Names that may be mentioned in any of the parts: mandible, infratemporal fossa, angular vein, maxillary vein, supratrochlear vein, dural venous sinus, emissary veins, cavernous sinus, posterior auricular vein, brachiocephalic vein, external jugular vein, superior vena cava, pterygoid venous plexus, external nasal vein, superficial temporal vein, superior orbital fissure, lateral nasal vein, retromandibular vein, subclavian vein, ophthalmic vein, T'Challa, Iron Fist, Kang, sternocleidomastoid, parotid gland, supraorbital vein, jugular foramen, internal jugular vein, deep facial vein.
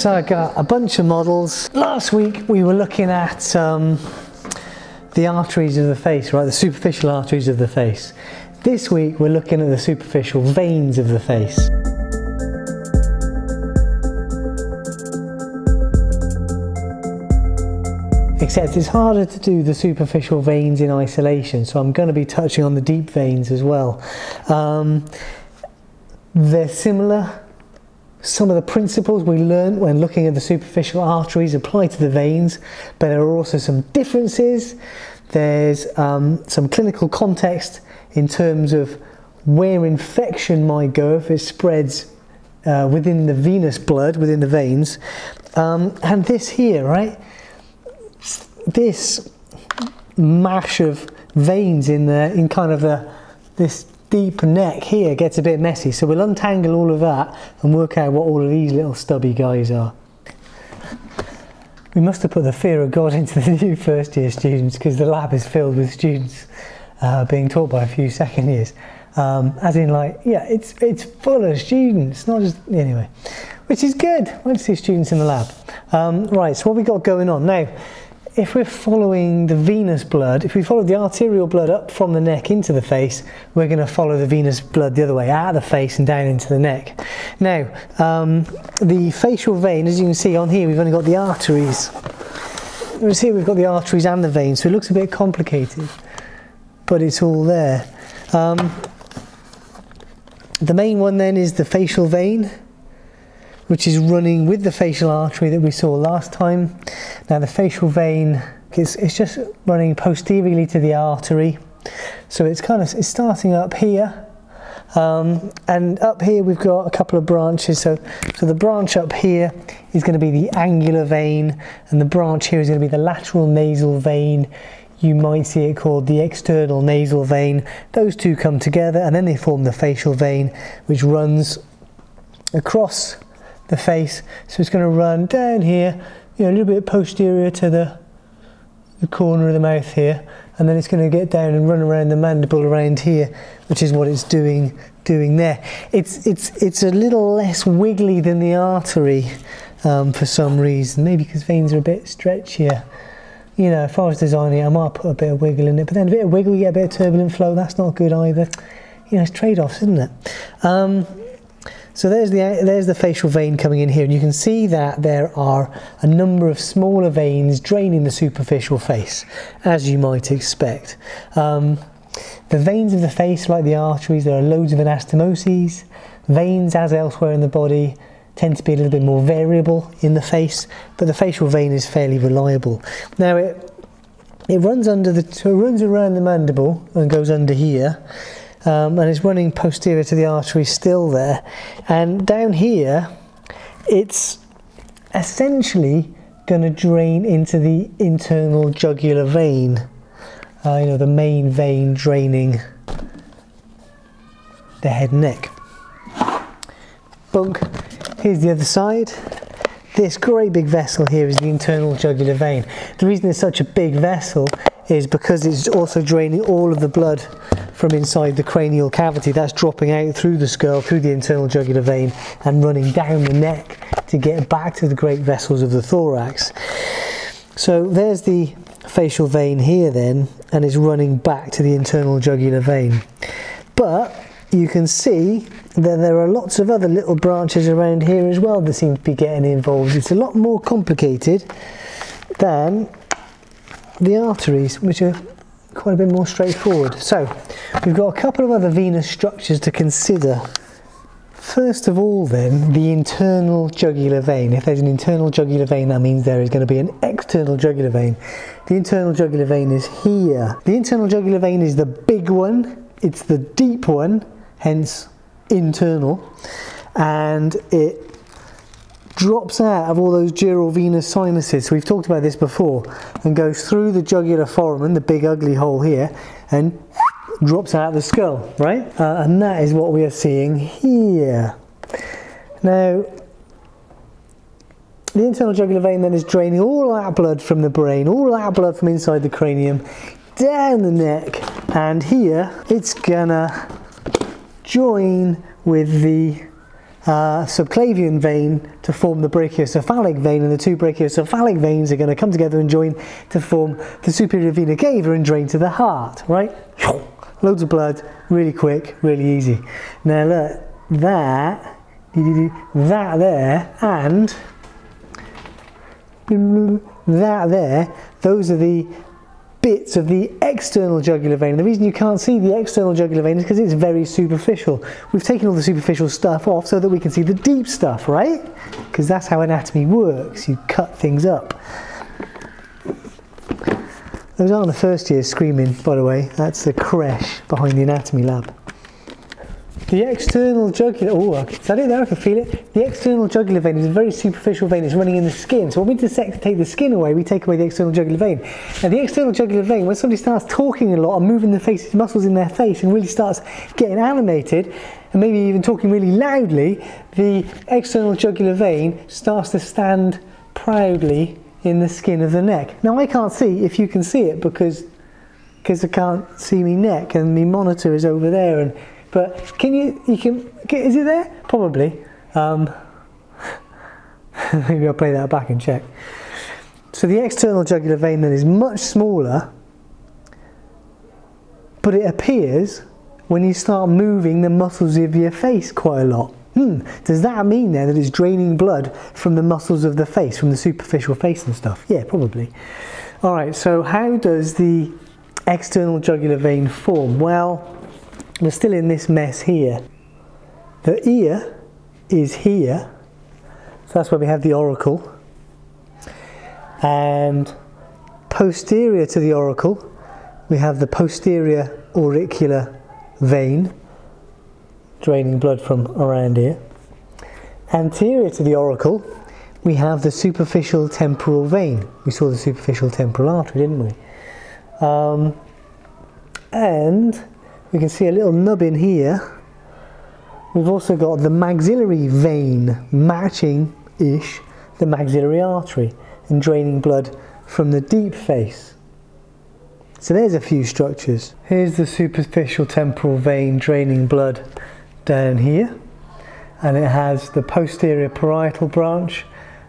So I got a bunch of models. Last week we were looking at the arteries of the face, right? The superficial arteries of the face. This week we're looking at the superficial veins of the face. Except it's harder to do the superficial veins in isolation, so I'm going to be touching on the deep veins as well. They're similar. Some of the principles we learned when looking at the superficial arteries apply to the veins, but there are also some differences. There's some clinical context in terms of where infection might go if it spreads within the venous blood, within the veins. And this here, right? This mash of veins in kind of this deep neck here gets a bit messy, so we'll untangle all of that and work out what all of these little stubby guys are. We must have put the fear of God into the new first year students, because the lab is filled with students being taught by a few second years, as in, like, yeah, it's full of students, not just, anyway, which is good. I want to see students in the lab. Right, so what we got going on now? If we're following the venous blood, if we follow the arterial blood up from the neck into the face, we're going to follow the venous blood the other way, out of the face and down into the neck. Now, the facial vein, as you can see on here, we've only got the arteries. You see, we've got the arteries and the veins, so it looks a bit complicated, but it's all there. The main one then is the facial vein, which is running with the facial artery that we saw last time. Now the facial vein, it's just running posteriorly to the artery. So it's kind of, it's starting up here. And up here we've got a couple of branches. So the branch up here is going to be the angular vein, and the branch here is going to be the lateral nasal vein. You might see it called the external nasal vein. Those two come together and then they form the facial vein, which runs across the face, so it's going to run down here, you know, a little bit posterior to the corner of the mouth here, and then it's going to get down and run around the mandible around here, which is what it's doing there. It's a little less wiggly than the artery for some reason, maybe because veins are a bit stretchier. You know, if I was designing it, I might put a bit of wiggle in it, but then a bit of wiggle, you get a bit of turbulent flow. That's not good either. You know, it's trade-offs, isn't it? So there's the facial vein coming in here, and you can see that there are a number of smaller veins draining the superficial face, as you might expect. The veins of the face, like the arteries, there are loads of anastomoses. Veins, as elsewhere in the body, tend to be a little bit more variable in the face, but the facial vein is fairly reliable. Now it runs under so it runs around the mandible and goes under here. And it's running posterior to the artery still there, and down here it's essentially going to drain into the internal jugular vein, you know, the main vein draining the head and neck. Bunk. Here's the other side. This great big vessel here is the internal jugular vein. The reason it's such a big vessel is because it's also draining all of the blood from inside the cranial cavity that's dropping out through the skull, through the internal jugular vein, and running down the neck to get back to the great vessels of the thorax. So there's the facial vein here then, and it's running back to the internal jugular vein. But you can see that there are lots of other little branches around here as well that seem to be getting involved. It's a lot more complicated than the arteries, which are quite a bit more straightforward. So we've got a couple of other venous structures to consider. First of all then, the internal jugular vein. If there's an internal jugular vein, that means there is going to be an external jugular vein. The internal jugular vein is here. The internal jugular vein is the big one, it's the deep one, hence internal, and it drops out of all those dural venous sinuses. So we've talked about this before, and goes through the jugular foramen, the big ugly hole here, and drops out of the skull, right? And that is what we are seeing here. Now, the internal jugular vein then is draining all that blood from the brain, all that blood from inside the cranium, down the neck, and here it's gonna join with the subclavian vein to form the brachiocephalic vein, and the two brachiocephalic veins are going to come together and join to form the superior vena cava and drain to the heart, right? Loads of blood, really quick, really easy. Now look, that there, and that there, those are the bits of the external jugular vein. The reason you can't see the external jugular vein is because it's very superficial. We've taken all the superficial stuff off so that we can see the deep stuff, right? Because that's how anatomy works, you cut things up. Those aren't the first years screaming, by the way, that's the creche behind the anatomy lab. The external jugular, oh, is that it there? I can feel it. The external jugular vein is a very superficial vein. It's running in the skin. So when we dissect, take the skin away, we take away the external jugular vein. Now the external jugular vein, when somebody starts talking a lot and moving the face, muscles in their face and really starts getting animated, and maybe even talking really loudly, the external jugular vein starts to stand proudly in the skin of the neck. Now I can't see if you can see it because I can't see me neck and my monitor is over there, and but can you can, is it there? Probably. Maybe I'll play that back and check. So the external jugular vein then is much smaller, but it appears when you start moving the muscles of your face quite a lot. Does that mean then that it's draining blood from the muscles of the face, from the superficial face and stuff? Yeah, probably. All right, so how does the external jugular vein form? Well, we're still in this mess here. The ear is here, so that's where we have the auricle, and posterior to the auricle we have the posterior auricular vein draining blood from around here. Anterior to the auricle we have the superficial temporal vein. We saw the superficial temporal artery, didn't we? And we can see a little nub in here. We've also got the maxillary vein matching-ish the maxillary artery and draining blood from the deep face. So there's a few structures. Here's the superficial temporal vein draining blood down here, and it has the posterior parietal branch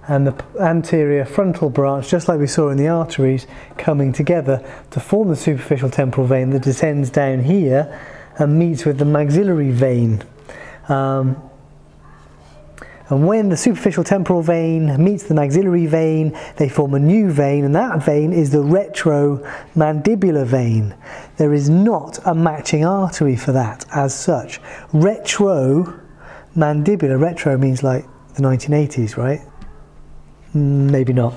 and the anterior frontal branch, just like we saw in the arteries, coming together to form the superficial temporal vein that descends down here and meets with the maxillary vein. And when the superficial temporal vein meets the maxillary vein, they form a new vein, and that vein is the retromandibular vein. There is not a matching artery for that as such. Retromandibular, retro means like the 1980s, right? Maybe not.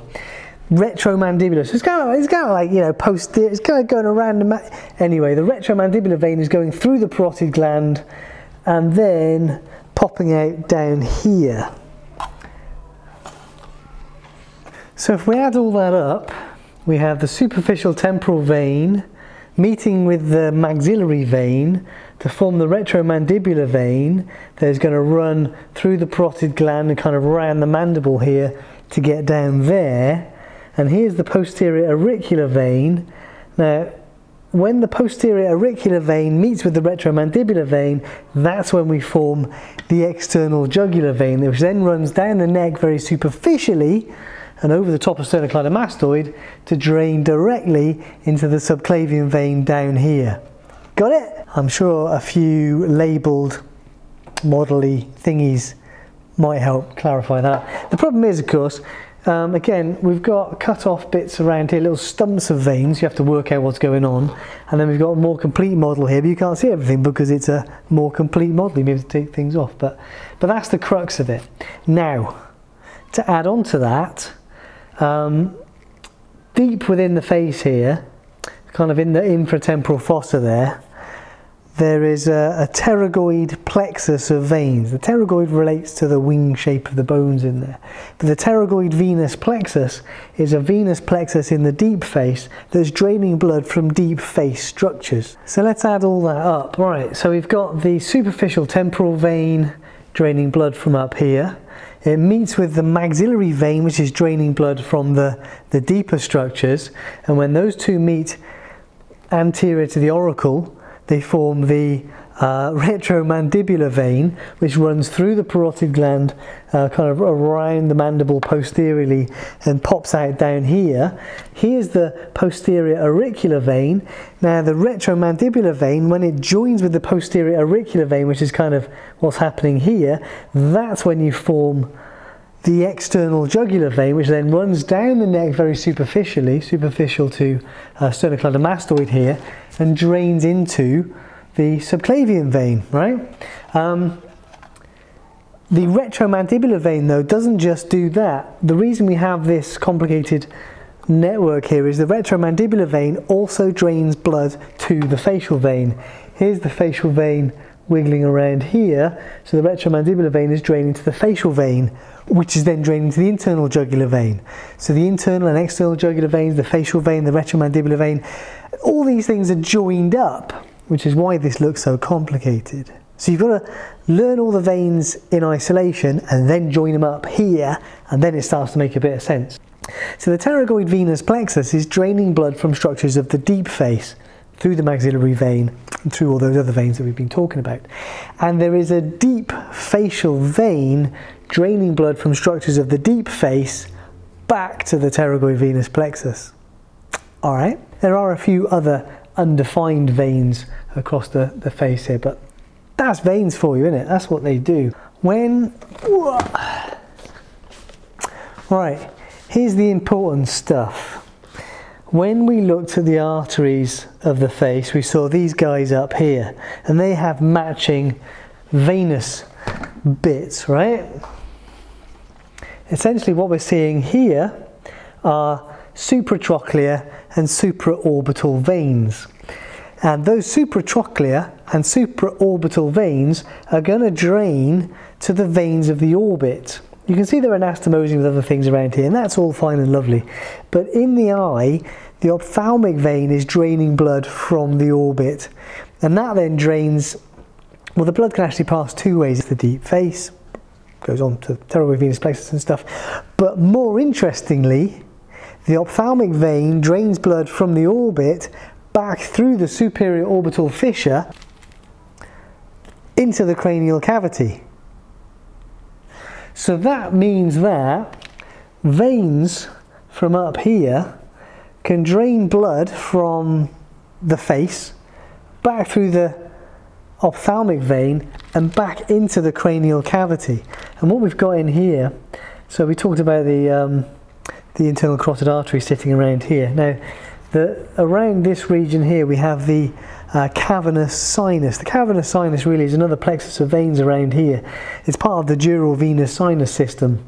Retromandibular. So it's kind of like, you know, posterior. It's kind of going around the anyway, the retromandibular vein is going through the parotid gland and then popping out down here. So if we add all that up, we have the superficial temporal vein meeting with the maxillary vein to form the retromandibular vein that is going to run through the parotid gland and kind of round the mandible here to get down there. And here's the posterior auricular vein. Now when the posterior auricular vein meets with the retromandibular vein, that's when we form the external jugular vein, which then runs down the neck very superficially and over the top of sternocleidomastoid to drain directly into the subclavian vein down here. Got it? I'm sure a few labelled model-y thingies might help clarify that. The problem is, of course, again, we've got cut off bits around here, little stumps of veins. You have to work out what's going on, and then we've got a more complete model here, but you can't see everything because it's a more complete model. You may have to take things off, but that's the crux of it. Now, to add on to that, deep within the face here, kind of in the infratemporal fossa there, there is a pterygoid plexus of veins. The pterygoid relates to the wing shape of the bones in there. But the pterygoid venous plexus is a venous plexus in the deep face that's draining blood from deep face structures. So let's add all that up. All right, so we've got the superficial temporal vein draining blood from up here. It meets with the maxillary vein, which is draining blood from the deeper structures. And when those two meet anterior to the auricle, they form the retromandibular vein, which runs through the parotid gland kind of around the mandible posteriorly and pops out down here. Here's the posterior auricular vein. Now the retromandibular vein, when it joins with the posterior auricular vein, which is kind of what's happening here, that's when you form the external jugular vein, which then runs down the neck very superficially, superficial to sternocleidomastoid here, and drains into the subclavian vein, right? The retromandibular vein, though, doesn't just do that. The reason we have this complicated network here is the retromandibular vein also drains blood to the facial vein. Here's the facial vein wiggling around here, so the retromandibular vein is draining to the facial vein, which is then draining to the internal jugular vein. So the internal and external jugular veins, the facial vein, the retromandibular vein, all these things are joined up, which is why this looks so complicated. So you've got to learn all the veins in isolation and then join them up here, and then it starts to make a bit of sense. So the pterygoid venous plexus is draining blood from structures of the deep face through the maxillary vein and through all those other veins that we've been talking about. And there is a deep facial vein draining blood from structures of the deep face back to the pterygoid venous plexus. All right, there are a few other undefined veins across the face here, but that's veins for you, isn't it? That's what they do. All right, here's the important stuff. When we looked at the arteries of the face, we saw these guys up here, and they have matching venous bits, right? Essentially what we're seeing here are supratrochlear and supraorbital veins. And those supratrochlear and supraorbital veins are going to drain to the veins of the orbit. You can see they're anastomosing with other things around here, and that's all fine and lovely. But in the eye, the ophthalmic vein is draining blood from the orbit. And that then drains, well, the blood can actually pass two ways. It's the deep face, goes on to the pterygoid venous plexus and stuff. But more interestingly, the ophthalmic vein drains blood from the orbit back through the superior orbital fissure into the cranial cavity. So that means that veins from up here can drain blood from the face back through the ophthalmic vein and back into the cranial cavity. And what we've got in here, so we talked about the internal carotid artery sitting around here. Now, around this region here we have the cavernous sinus. The cavernous sinus really is another plexus of veins around here. It's part of the dural venous sinus system.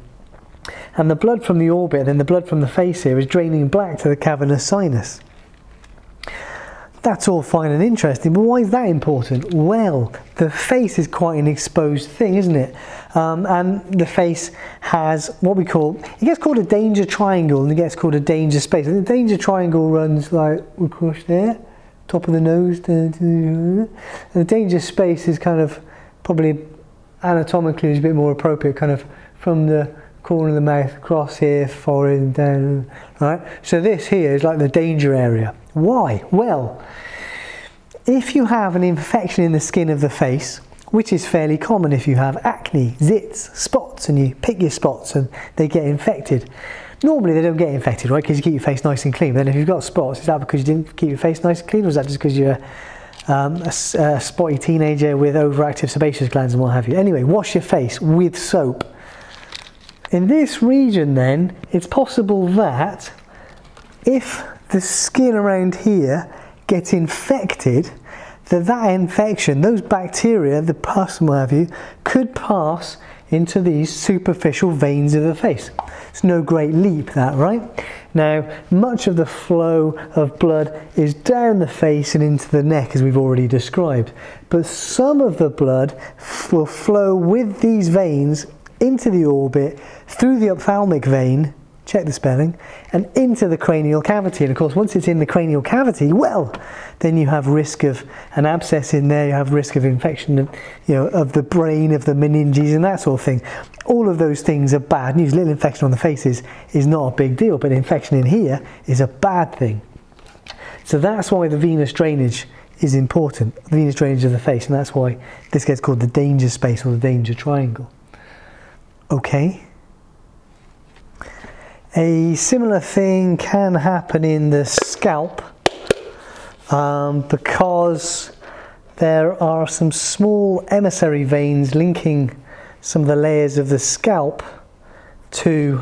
And the blood from the orbit and then the blood from the face here is draining back to the cavernous sinus. That's all fine and interesting, but why is that important? Well, the face is quite an exposed thing, isn't it? And the face has what we call, it gets called a danger triangle and it gets called a danger space. And the danger triangle runs like across there, top of the nose, and the danger space is kind of probably anatomically is a bit more appropriate, kind of from the corner of the mouth across here, forehead and down, right? So this here is like the danger area. Why? Well, if you have an infection in the skin of the face, which is fairly common if you have acne, zits, spots, and you pick your spots and they get infected. Normally they don't get infected, right, because you keep your face nice and clean. But then if you've got spots, is that because you didn't keep your face nice and clean, or is that just because you're a spotty teenager with overactive sebaceous glands and what have you? Anyway, wash your face with soap. In this region then, it's possible that if the skin around here gets infected, that infection, those bacteria, the pus and what have you, could pass into these superficial veins of the face. It's no great leap that, right? Now, much of the flow of blood is down the face and into the neck, as we've already described. But some of the blood will flow with these veins into the orbit, through the ophthalmic vein, check the spelling, and into the cranial cavity. And of course, once it's in the cranial cavity, well, then you have risk of an abscess in there, you have risk of infection of, you know, of the brain, of the meninges and that sort of thing. All of those things are bad news. Little infection on the face is not a big deal, but infection in here is a bad thing. So that's why the venous drainage is important, the venous drainage of the face, and that's why this gets called the danger space or the danger triangle. Okay. A similar thing can happen in the scalp because there are some small emissary veins linking some of the layers of the scalp to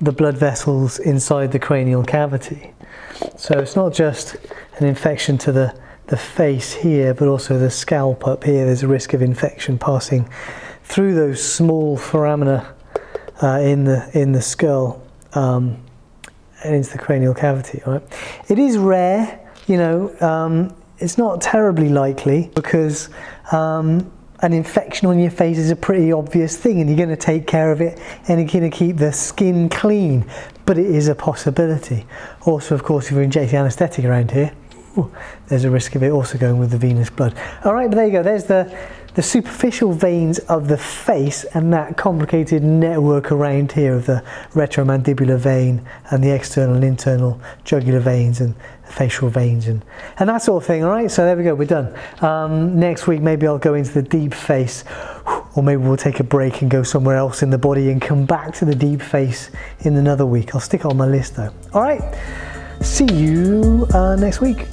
the blood vessels inside the cranial cavity. So it's not just an infection to the face here, but also the scalp up here. There's a risk of infection passing through those small foramina in the skull and into the cranial cavity. Right? It is rare, you know. It's not terribly likely because an infection on your face is a pretty obvious thing, and you're going to take care of it, and you're going to keep the skin clean. But it is a possibility. Also, of course, if you're injecting anaesthetic around here, there's a risk of it also going with the venous blood. All right, but there you go. There's the superficial veins of the face and that complicated network around here of the retromandibular vein and the external and internal jugular veins and facial veins and that sort of thing. All right, so there we go, we're done. Next week maybe I'll go into the deep face, or maybe we'll take a break and go somewhere else in the body and come back to the deep face in another week. I'll stick it on my list though. All right, see you next week.